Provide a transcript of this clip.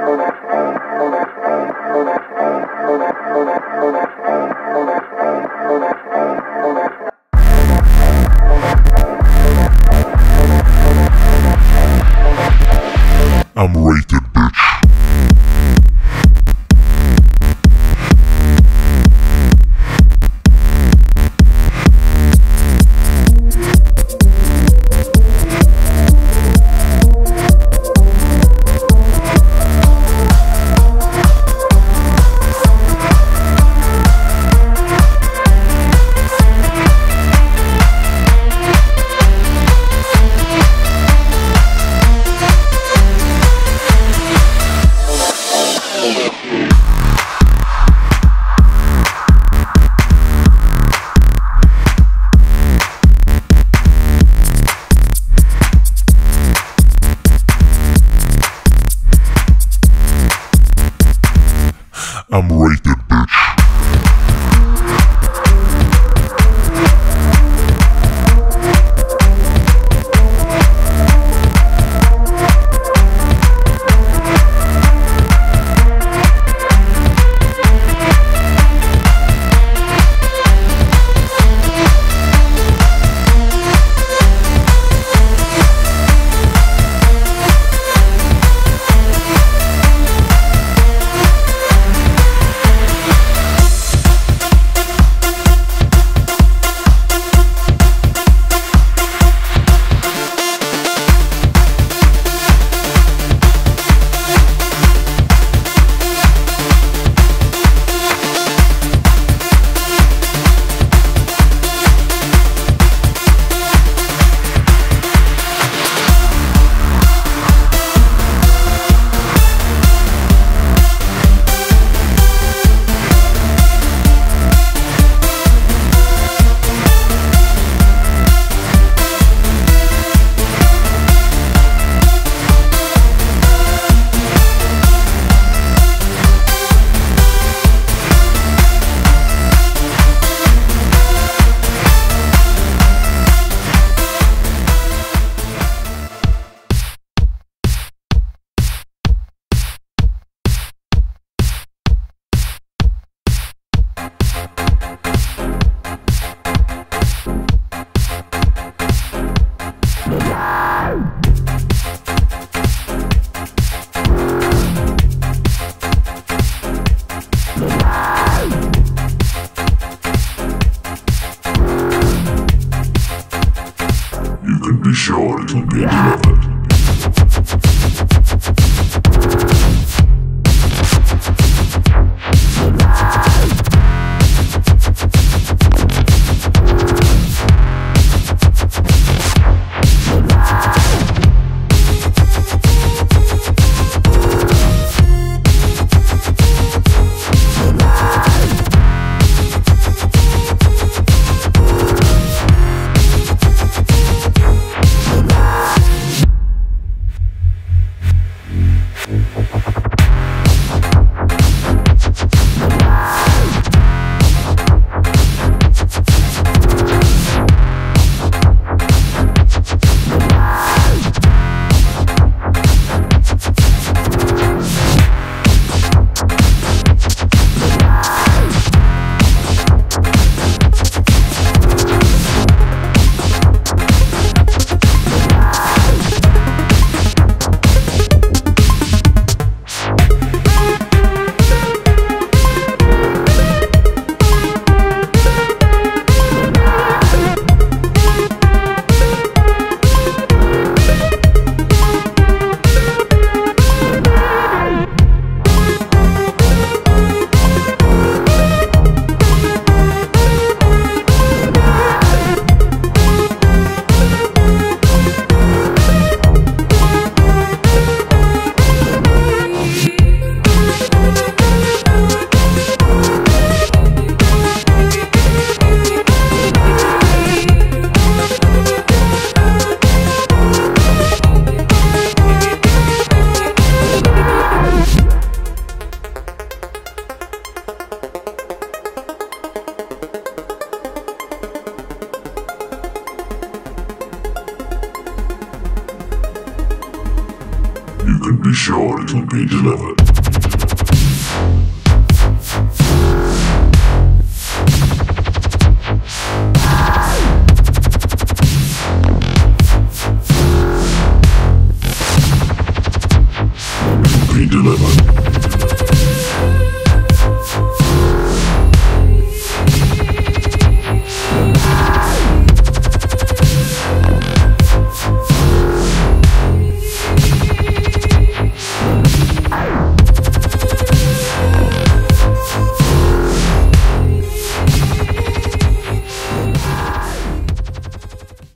I'm rated, bitch. I'm rated, bitch. Be sure it'll be delivered. be delivered.